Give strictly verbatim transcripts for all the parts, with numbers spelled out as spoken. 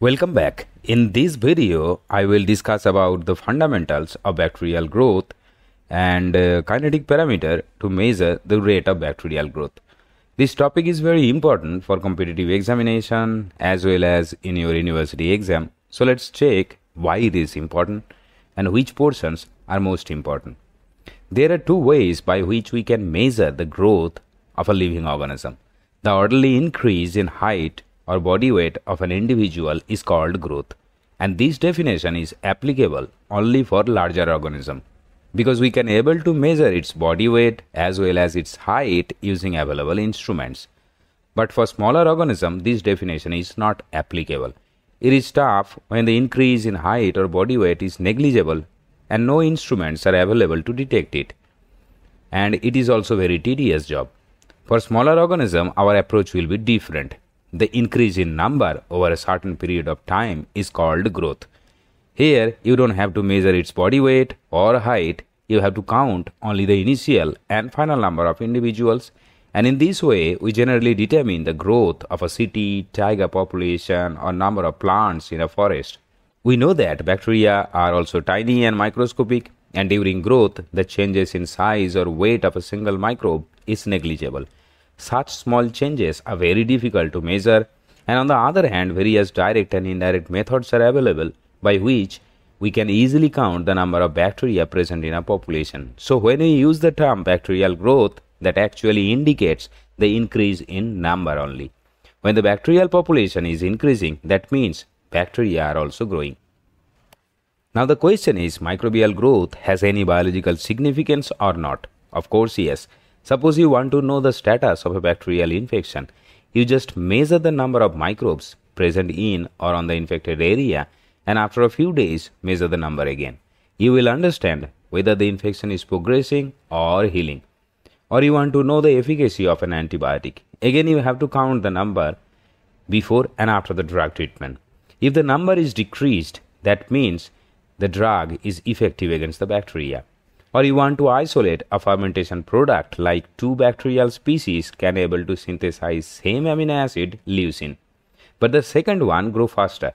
Welcome back. In this video, I will discuss about the fundamentals of bacterial growth and uh, kinetic parameter to measure the rate of bacterial growth. This topic is very important for competitive examination as well as in your university exam. So let's check why it is important and which portions are most important. There are two ways by which we can measure the growth of a living organism. The orderly increase in height or body weight of an individual is called growth, and this definition is applicable only for larger organism because we can able to measure its body weight as well as its height using available instruments. But for smaller organism, this definition is not applicable. It is tough when the increase in height or body weight is negligible and no instruments are available to detect it, and it is also very tedious job. For smaller organism, our approach will be different. The increase in number over a certain period of time is called growth. Here, you don't have to measure its body weight or height. You have to count only the initial and final number of individuals. And in this way, we generally determine the growth of a city, tiger population, or number of plants in a forest. We know that bacteria are also tiny and microscopic, and during growth, the changes in size or weight of a single microbe is negligible. Such small changes are very difficult to measure, and on the other hand, various direct and indirect methods are available by which we can easily count the number of bacteria present in a population. So when we use the term bacterial growth, that actually indicates the increase in number only. When the bacterial population is increasing, that means bacteria are also growing. Now the question is, microbial growth has any biological significance or not? Of course, yes. Suppose you want to know the status of a bacterial infection. You just measure the number of microbes present in or on the infected area, and after a few days measure the number again. You will understand whether the infection is progressing or healing. Or you want to know the efficacy of an antibiotic. Again, you have to count the number before and after the drug treatment. If the number is decreased, that means the drug is effective against the bacteria. Or you want to isolate a fermentation product, like two bacterial species can able to synthesize same amino acid leucine, but the second one grow faster.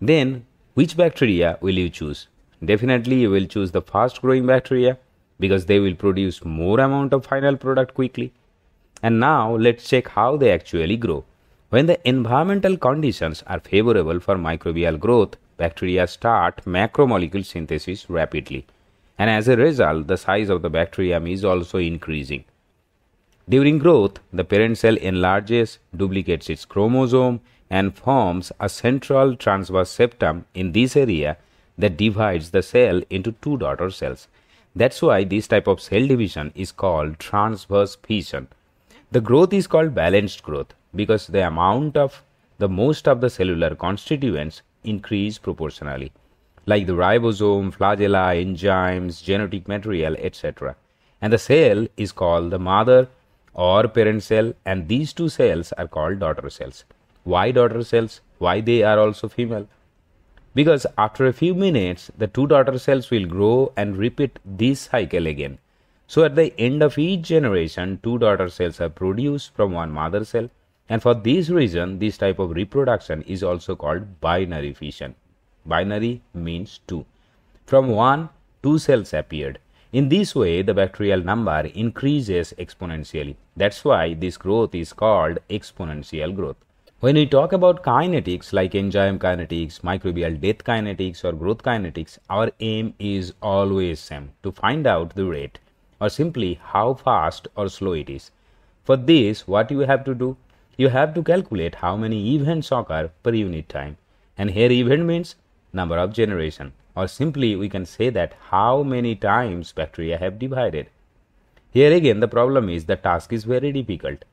Then which bacteria will you choose? Definitely you will choose the fast growing bacteria because they will produce more amount of final product quickly. And now let's check how they actually grow. When the environmental conditions are favorable for microbial growth, bacteria start macromolecule synthesis rapidly. And as a result, the size of the bacterium is also increasing. During growth, the parent cell enlarges, duplicates its chromosome, and forms a central transverse septum in this area that divides the cell into two daughter cells. That's why this type of cell division is called transverse fission. The growth is called balanced growth because the amount of the most of the cellular constituents increase proportionally, like the ribosome, flagella, enzymes, genetic material, et cetera. And the cell is called the mother or parent cell, and these two cells are called daughter cells. Why daughter cells? Why they are also female? Because after a few minutes, the two daughter cells will grow and repeat this cycle again. So at the end of each generation, two daughter cells are produced from one mother cell. And for this reason, this type of reproduction is also called binary fission. Binary means two. From one, two cells appeared. In this way, the bacterial number increases exponentially. That's why this growth is called exponential growth. When we talk about kinetics like enzyme kinetics, microbial death kinetics, or growth kinetics, our aim is always same, to find out the rate, or simply how fast or slow it is. For this, what you have to do? You have to calculate how many events occur per unit time. And here event means number of generation, or simply we can say that how many times bacteria have divided. Here again the problem is the task is very difficult.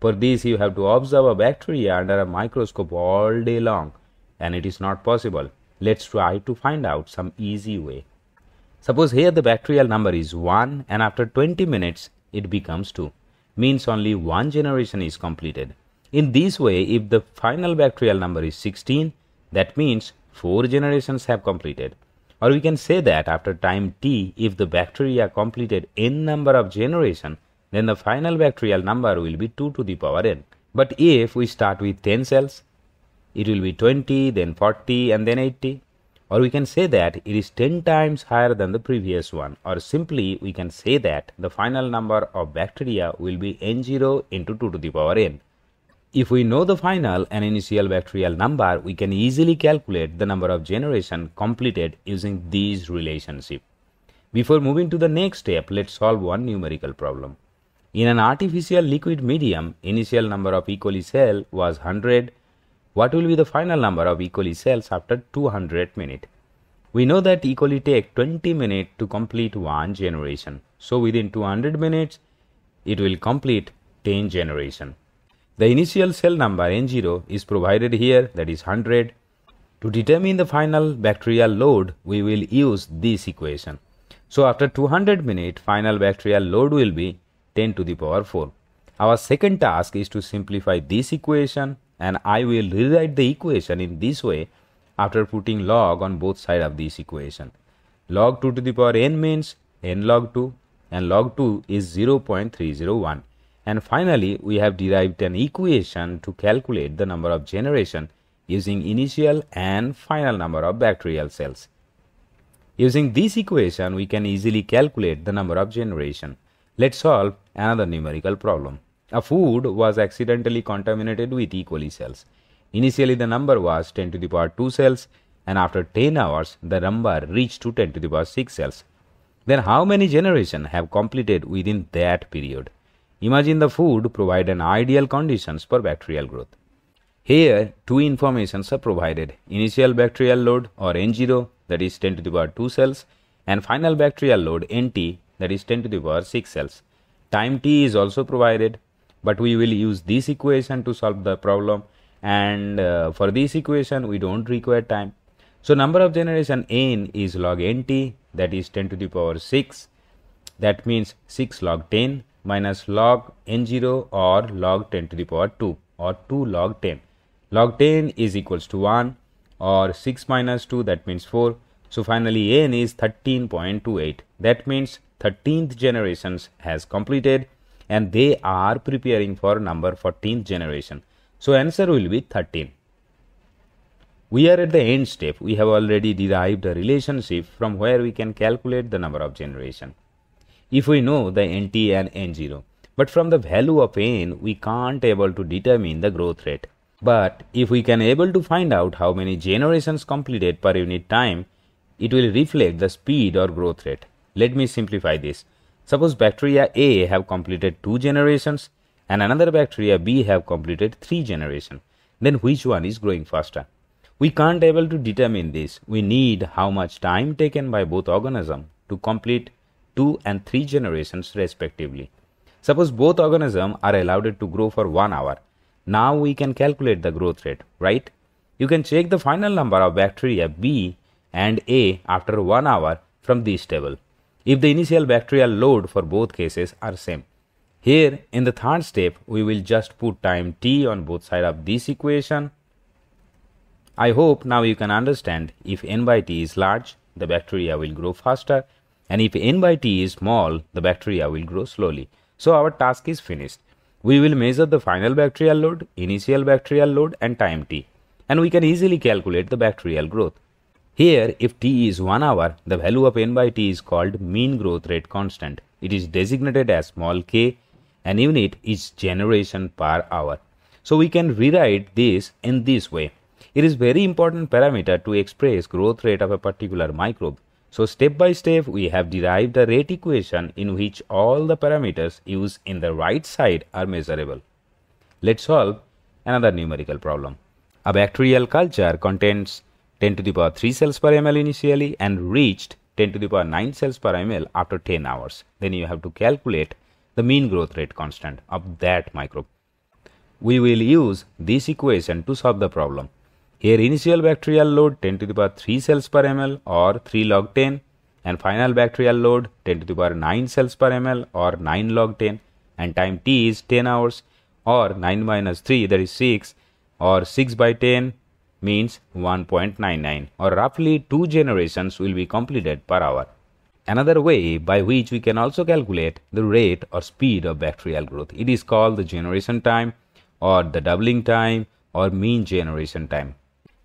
For this you have to observe a bacteria under a microscope all day long, and it is not possible. Let's try to find out some easy way. Suppose here the bacterial number is one, and after twenty minutes it becomes two. Means only one generation is completed. In this way, if the final bacterial number is sixteen, that means four generations have completed. Or we can say that after time t, if the bacteria completed n number of generation, then the final bacterial number will be two to the power n. But if we start with ten cells, it will be twenty, then forty, and then eighty. Or we can say that it is ten times higher than the previous one. Or simply we can say that the final number of bacteria will be n zero into two to the power n. If we know the final and initial bacterial number, we can easily calculate the number of generations completed using these relationships. Before moving to the next step, let's solve one numerical problem. In an artificial liquid medium, initial number of E. coli cell was one hundred. What will be the final number of E. coli cells after two hundred minutes? We know that E. coli take twenty minutes to complete one generation. So within two hundred minutes, it will complete ten generations. The initial cell number n zero is provided here, that is one hundred. To determine the final bacterial load, we will use this equation. So after two hundred minutes, final bacterial load will be ten to the power four. Our second task is to simplify this equation, and I will rewrite the equation in this way after putting log on both sides of this equation. Log two to the power n means n log two, and log two is zero point three zero one. And finally, we have derived an equation to calculate the number of generation using initial and final number of bacterial cells. Using this equation, we can easily calculate the number of generation. Let's solve another numerical problem. A food was accidentally contaminated with E. coli cells. Initially, the number was ten to the power two cells, and after ten hours, the number reached to ten to the power six cells. Then how many generations have completed within that period? Imagine the food provides an ideal conditions for bacterial growth. Here, two informations are provided. Initial bacterial load or n zero, that is ten to the power two cells, and final bacterial load nt, that is ten to the power six cells. Time t is also provided, but we will use this equation to solve the problem, and uh, for this equation we don't require time. So number of generation n is log nt, that is ten to the power six, that means six log ten, minus log n zero or log ten to the power two or two log ten. Log ten is equals to one or six minus two, that means four. So finally n is thirteen point two eight. That means thirteenth generations has completed, and they are preparing for number fourteenth generation. So answer will be thirteen. We are at the end step. We have already derived a relationship from where we can calculate the number of generation, if we know the nt and n zero. But from the value of n, we can't able to determine the growth rate. But if we can able to find out how many generations completed per unit time, it will reflect the speed or growth rate. Let me simplify this. Suppose bacteria A have completed two generations and another bacteria B have completed three generations. Then which one is growing faster? We can't able to determine this. We need how much time taken by both organisms to complete two and three generations respectively. Suppose both organisms are allowed to grow for one hour. Now we can calculate the growth rate, right? You can check the final number of bacteria B and A after one hour from this table, if the initial bacterial load for both cases are same. Here in the third step, we will just put time t on both sides of this equation. I hope now you can understand, if n by t is large, the bacteria will grow faster, and if n by t is small, the bacteria will grow slowly. So our task is finished. We will measure the final bacterial load, initial bacterial load, and time t, and we can easily calculate the bacterial growth. Here, if t is one hour, the value of n by t is called mean growth rate constant. It is designated as small k, and unit is generation per hour. So we can rewrite this in this way. It is very important parameter to express growth rate of a particular microbe. So step by step, we have derived a rate equation in which all the parameters used in the right side are measurable. Let's solve another numerical problem. A bacterial culture contains ten to the power three cells per ml initially and reached ten to the power nine cells per ml after ten hours. Then you have to calculate the mean growth rate constant of that microbe. We will use this equation to solve the problem. Here initial bacterial load ten to the power three cells per ml or three log ten, and final bacterial load ten to the power nine cells per ml or nine log ten, and time t is ten hours or nine minus three, that is six, or six by ten means one point nine nine, or roughly two generations will be completed per hour. Another way by which we can also calculate the rate or speed of bacterial growth, it is called the generation time or the doubling time or mean generation time.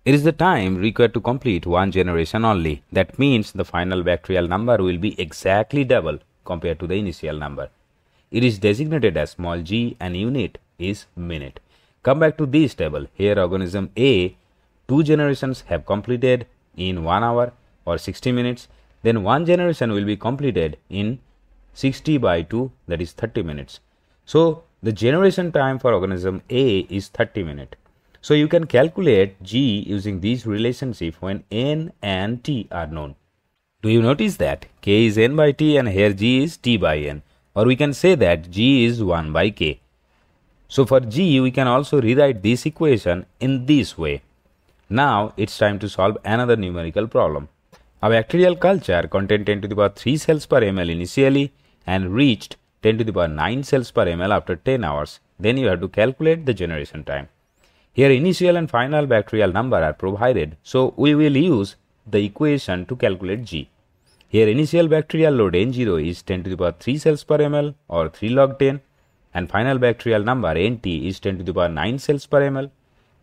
It is the time required to complete one generation only. That means the final bacterial number will be exactly double compared to the initial number. It is designated as small g and unit is minute. Come back to this table. Here organism A, two generations have completed in one hour or sixty minutes. Then one generation will be completed in sixty by two, that is thirty minutes. So the generation time for organism A is thirty minutes. So you can calculate G using these relationships when N and T are known. Do you notice that K is N by T and here G is T by N, or we can say that G is one by K. So for G we can also rewrite this equation in this way. Now it's time to solve another numerical problem. A bacterial culture contained ten to the power three cells per ml initially and reached ten to the power nine cells per ml after ten hours. Then you have to calculate the generation time. Here initial and final bacterial number are provided, so we will use the equation to calculate G. Here initial bacterial load N zero is ten to the power three cells per ml or three log ten, and final bacterial number Nt is ten to the power nine cells per ml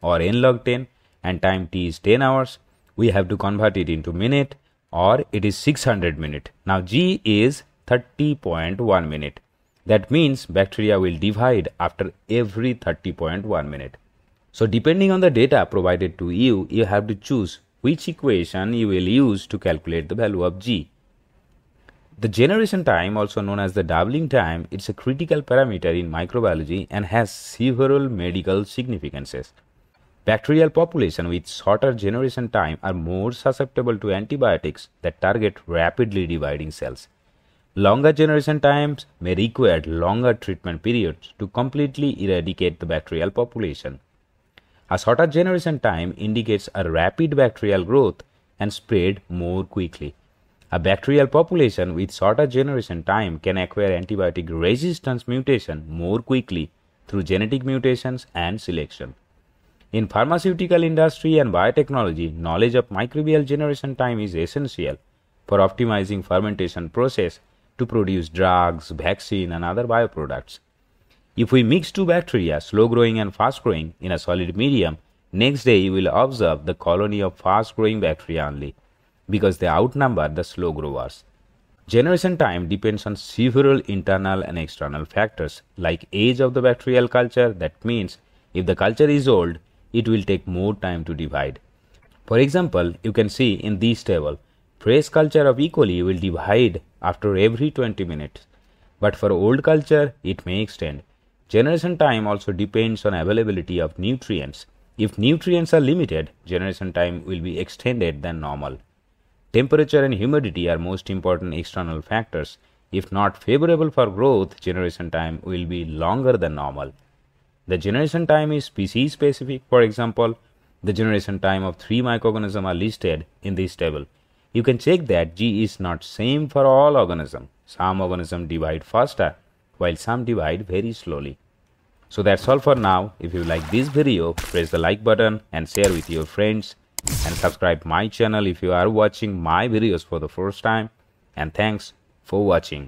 or N log ten, and time T is ten hours. We have to convert it into minute, or it is six hundred minutes. Now G is thirty point one minute. That means bacteria will divide after every thirty point one minute. So depending on the data provided to you, you have to choose which equation you will use to calculate the value of G. The generation time, also known as the doubling time, it's a critical parameter in microbiology and has several medical significances. Bacterial population with shorter generation time are more susceptible to antibiotics that target rapidly dividing cells. Longer generation times may require longer treatment periods to completely eradicate the bacterial population. A shorter generation time indicates a rapid bacterial growth and spread more quickly. A bacterial population with shorter generation time can acquire antibiotic resistance mutation more quickly through genetic mutations and selection. In pharmaceutical industry and biotechnology, knowledge of microbial generation time is essential for optimizing fermentation process to produce drugs, vaccine and other bioproducts. If we mix two bacteria, slow-growing and fast-growing, in a solid medium, next day you will observe the colony of fast-growing bacteria only, because they outnumber the slow-growers. Generation time depends on several internal and external factors, like age of the bacterial culture. That means if the culture is old, it will take more time to divide. For example, you can see in this table, fresh culture of E. coli will divide after every twenty minutes, but for old culture, it may extend. Generation time also depends on availability of nutrients. If nutrients are limited, generation time will be extended than normal. Temperature and humidity are most important external factors. If not favorable for growth, generation time will be longer than normal. The generation time is species specific. For example, the generation time of three microorganisms are listed in this table. You can check that G is not same for all organisms. Some organisms divide faster, while some divide very slowly. So that's all for now. If you like this video, press the like button and share with your friends, and subscribe my channel if you are watching my videos for the first time. And thanks for watching.